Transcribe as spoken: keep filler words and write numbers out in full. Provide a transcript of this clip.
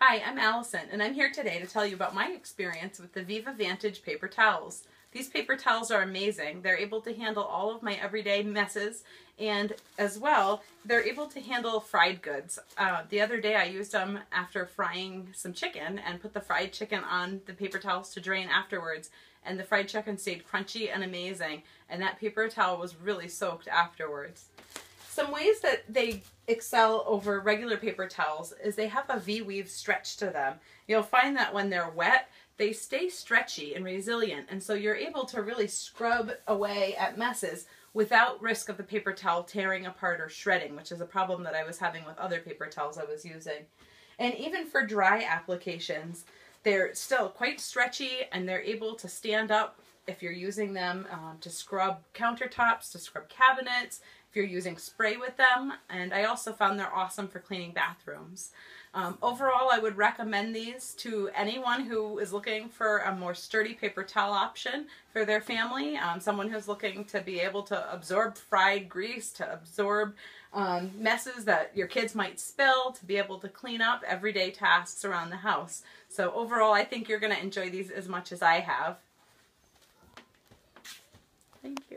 Hi, I'm Allison, and I'm here today to tell you about my experience with the Viva Vantage paper towels. These paper towels are amazing. They're able to handle all of my everyday messes, and as well, they're able to handle fried goods. Uh, the other day I used them after frying some chicken and put the fried chicken on the paper towels to drain afterwards, and the fried chicken stayed crunchy and amazing, and that paper towel was really soaked afterwards. Some ways that they excel over regular paper towels is they have a V-weave stretch to them. You'll find that when they're wet, they stay stretchy and resilient, and so you're able to really scrub away at messes without risk of the paper towel tearing apart or shredding, which is a problem that I was having with other paper towels I was using. And even for dry applications, they're still quite stretchy, and they're able to stand up if you're using them um, to scrub countertops, to scrub cabinets, if you're using spray with them. And I also found they're awesome for cleaning bathrooms. Um, overall, I would recommend these to anyone who is looking for a more sturdy paper towel option for their family, um, someone who's looking to be able to absorb fried grease, to absorb um, messes that your kids might spill, to be able to clean up everyday tasks around the house. So overall, I think you're going to enjoy these as much as I have. Thank you.